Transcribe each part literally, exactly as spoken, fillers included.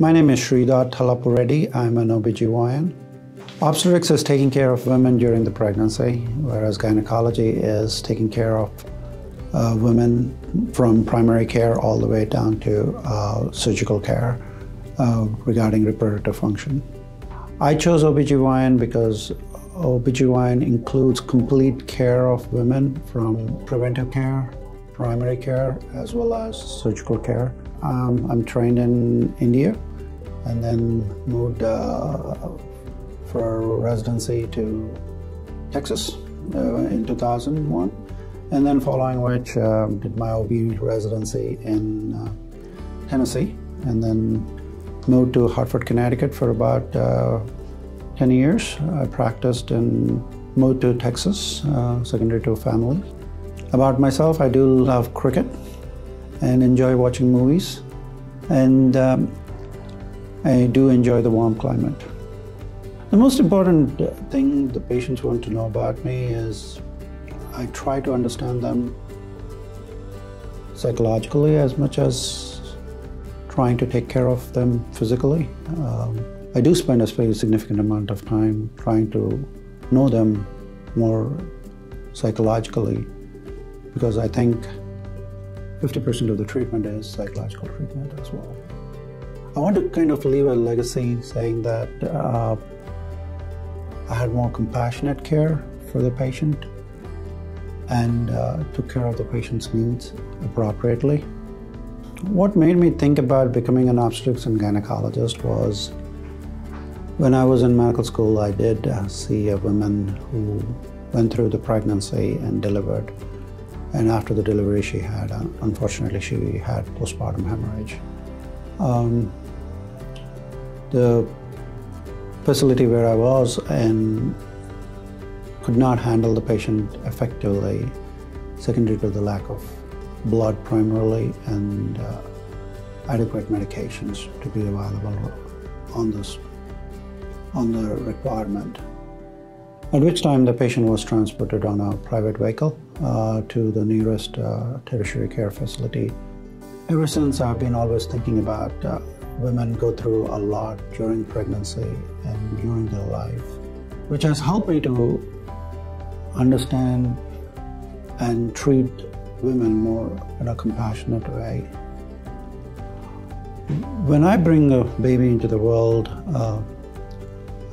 My name is Sreedhar Tallapureddy. I'm an O B G Y N. Obstetrics is taking care of women during the pregnancy, whereas gynecology is taking care of uh, women from primary care all the way down to uh, surgical care uh, regarding reproductive function. I chose O B G Y N because O B G Y N includes complete care of women from preventive care, primary care, as well as surgical care. Um, I'm trained in India and then moved uh, for residency to Texas uh, in two thousand one, and then following which uh, did my O B residency in uh, Tennessee, and then moved to Hartford, Connecticut for about uh, ten years. I practiced and moved to Texas, uh, secondary to a family. About myself, I do love cricket and enjoy watching movies, and um, I do enjoy the warm climate. The most important thing the patients want to know about me is I try to understand them psychologically as much as trying to take care of them physically. Um, I do spend a very significant amount of time trying to know them more psychologically, because I think fifty percent of the treatment is psychological treatment as well. I want to kind of leave a legacy saying that uh, I had more compassionate care for the patient and uh, took care of the patient's needs appropriately. What made me think about becoming an obstetrician and gynecologist was when I was in medical school, I did uh, see a woman who went through the pregnancy and delivered. And after the delivery, she had, uh, unfortunately, she had postpartum hemorrhage. Um, the facility where I was and could not handle the patient effectively, secondary to the lack of blood primarily and uh, adequate medications to be available on this, on the requirement. At which time the patient was transported on a private vehicle uh, to the nearest uh, tertiary care facility. Ever since, I've been always thinking about uh, women go through a lot during pregnancy and during their life, which has helped me to understand and treat women more in a compassionate way. When I bring a baby into the world, uh,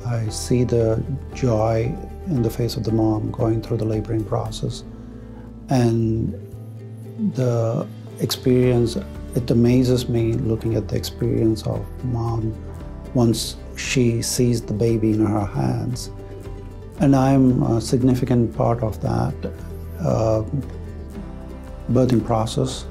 I see the joy in the face of the mom going through the laboring process, and the experience, it amazes me looking at the experience of mom once she sees the baby in her hands. And I'm a significant part of that uh, birthing process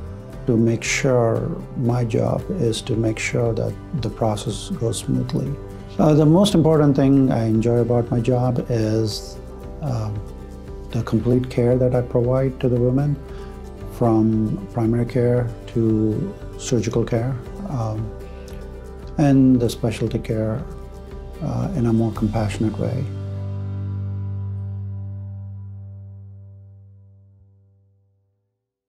to make sure, my job is to make sure that the process goes smoothly. Uh, the most important thing I enjoy about my job is uh, the complete care that I provide to the women, from primary care to surgical care, um, and the specialty care uh, in a more compassionate way.